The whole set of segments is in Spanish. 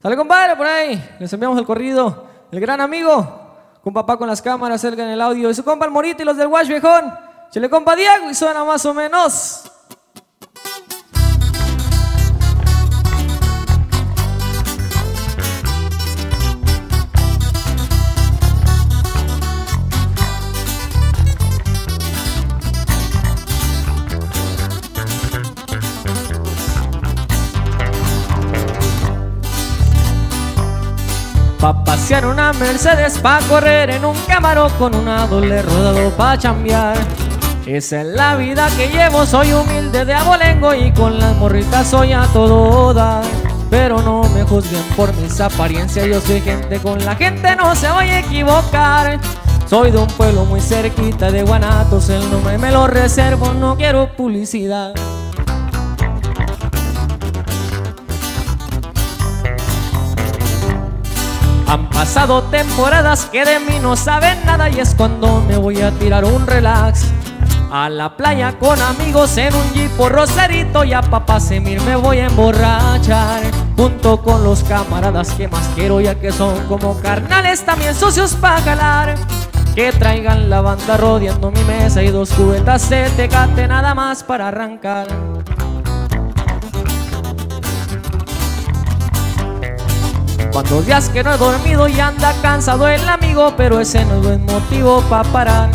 Sale, compadre, por ahí. Les enviamos el corrido. El gran amigo, con papá con las cámaras, cerca en el audio. Y su compa El Morita y los del Wash, viejón. Chile, compa Diego, y suena más o menos. Pa' pasear una Mercedes, pa' correr en un Camaro, con una doble rodado pa' chambear. Esa es la vida que llevo, soy humilde de abolengo y con las morritas soy a todo dar. Pero no me juzguen por mis apariencias, yo soy gente, con la gente no se voy a equivocar. Soy de un pueblo muy cerquita de Guanatos, el nombre me lo reservo, no quiero publicidad. Han pasado temporadas que de mí no saben nada, y es cuando me voy a tirar un relax a la playa con amigos en un jeep por Rosarito. Ya pa' Pasemir me voy a emborrachar junto con los camaradas que más quiero, ya que son como carnales también socios pa' jalar. Que traigan la banda rodeando mi mesa y dos cubetas de Tecate nada más para arrancar. Cuando días que no he dormido y anda cansado el amigo, pero ese no es motivo pa' parar.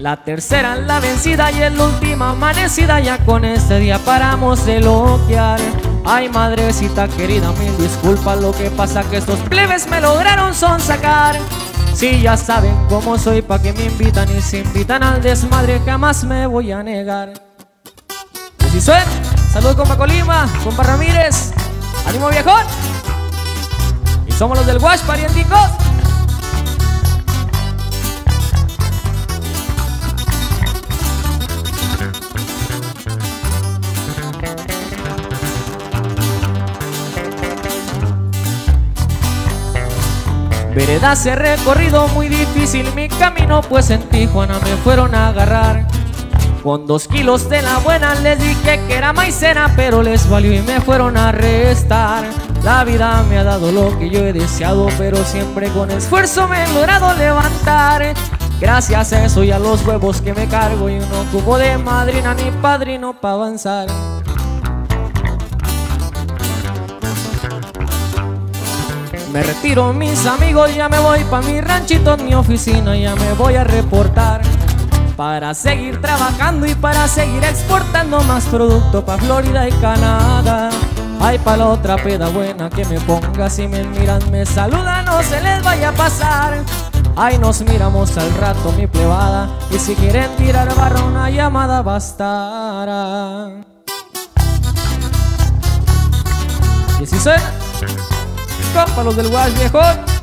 La tercera es la vencida y es la última amanecida, ya con este día paramos de loquear. Ay, madrecita querida, mil disculpas, lo que pasa que estos plebes me lograron sonsacar. Si ya saben cómo soy, pa' que me invitan, y si invitan al desmadre jamás me voy a negar. Y suerte, saludos compa Colima, compa Ramírez, ánimo viejón. Somos los del Wash, parienticos. Veredas he recorrido, muy difícil mi camino, pues en Tijuana me fueron a agarrar. Con 2 kilos de la buena les dije que era maicena, pero les valió y me fueron a arrestar. La vida me ha dado lo que yo he deseado, pero siempre con esfuerzo me he logrado levantar. Gracias a eso y a los huevos que me cargo, y uno como de madrina ni padrino pa' avanzar. Me retiro mis amigos, ya me voy pa' mi ranchito, mi oficina, ya me voy a reportar. Para seguir trabajando y para seguir exportando más producto pa' Florida y Canadá. Ay, pa' la otra peda buena que me ponga, si me miran, me saludan, no se les vaya a pasar. Ay, nos miramos al rato, mi plebada, y si quieren tirar barra una llamada bastará. Y si suena, compa los del Wash, viejón.